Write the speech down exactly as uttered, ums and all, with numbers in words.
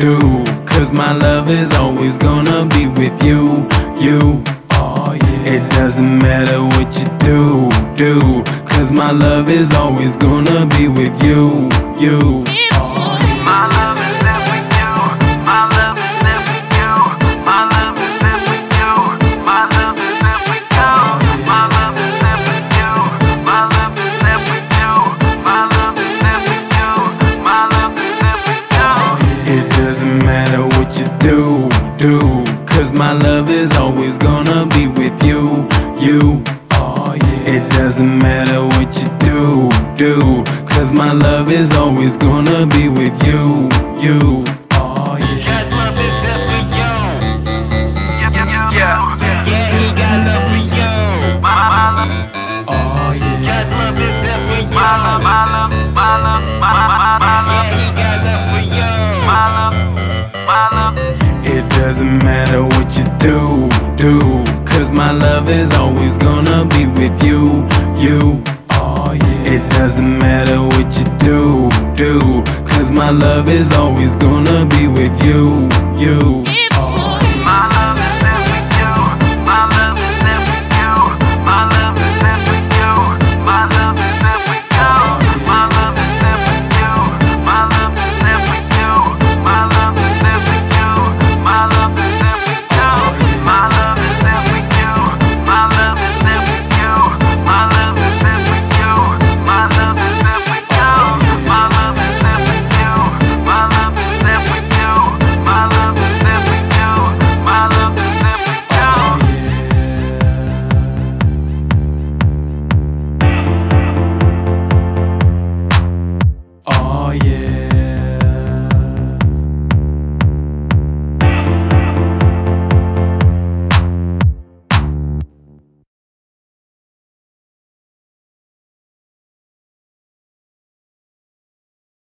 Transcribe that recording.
do, cause my love is always gonna be with you, you. Oh, yeah. It doesn't matter what you do, do, cause my love is always gonna be with you, you. Do, do, cause my love is always gonna be with you, you. Oh, yeah. It doesn't matter what you do, do, cause my love is always gonna be with you, you. Oh, yeah. God's love is there for you. Yeah, yeah, yeah. Yeah, he got love for you. My, my love. Oh, yeah. God's love is there for you. My love, my love, my love, my, my, my love. Yeah, he got love for you. My love, my love. It doesn't matter what you do, do, cause my love is always gonna be with you, you. Oh, yeah. It doesn't matter what you do, do, cause my love is always gonna be with you, you.